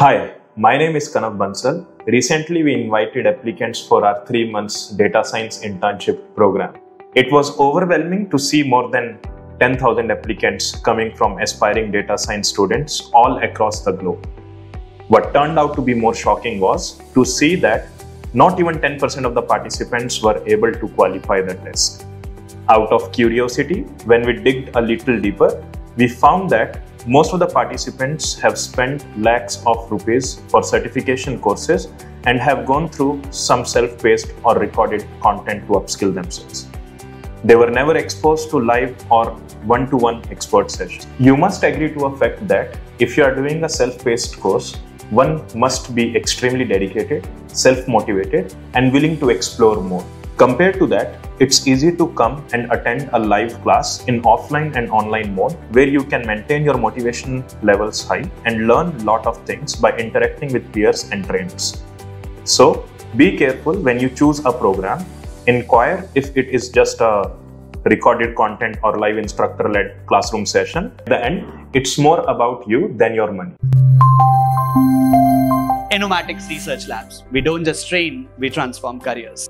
Hi, my name is Kanav Bansal. Recently, we invited applicants for our 3 months data science internship program. It was overwhelming to see more than 10,000 applicants coming from aspiring data science students all across the globe. What turned out to be more shocking was to see that not even 10% of the participants were able to qualify the test. Out of curiosity, when we digged a little deeper, we found that most of the participants have spent lakhs of rupees for certification courses and have gone through some self-paced or recorded content to upskill themselves. They were never exposed to live or one-to-one expert sessions. You must agree to a fact that if you are doing a self-paced course, one must be extremely dedicated, self-motivated, and willing to explore more. Compared to that, it's easy to come and attend a live class in offline and online mode where you can maintain your motivation levels high and learn a lot of things by interacting with peers and trainers. So, be careful when you choose a program. Inquire if it is just a recorded content or live instructor-led classroom session. At the end, it's more about you than your money. Innomatics Research Labs. We don't just train, we transform careers.